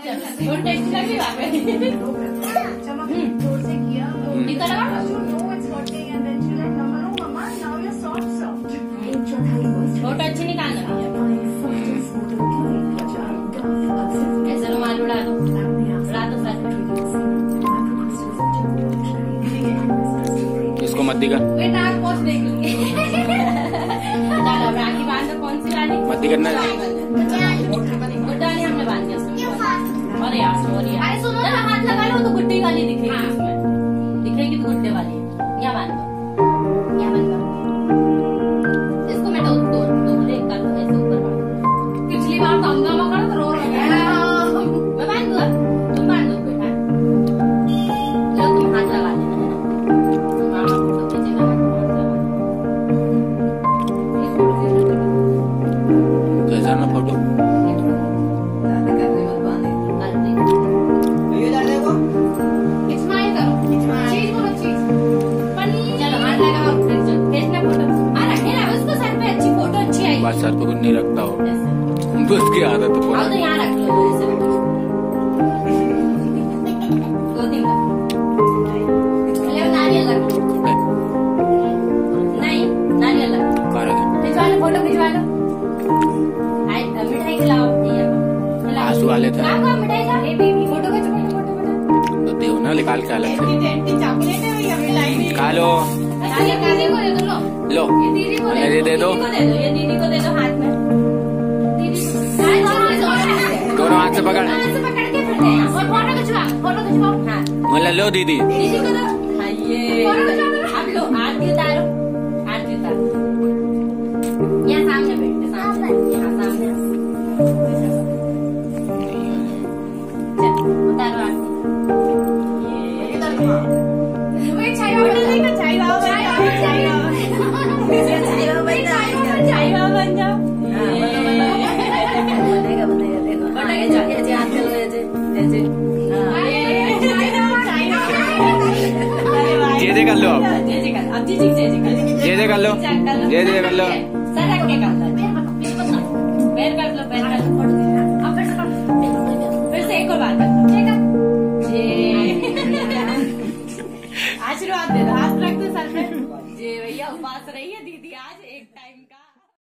इसको मत दिखा मत दिखना नहीं रखता हो तो उसकी आदत हो आंसू वाले थे तो देवना निकाल के अलग खा लो लो ये दे दो हाथ में दोनों हाथ से पकड़ बोला लो दीदी ये कर लो ये कर लो ये कर लो पैर कर लो फिर से एक और बार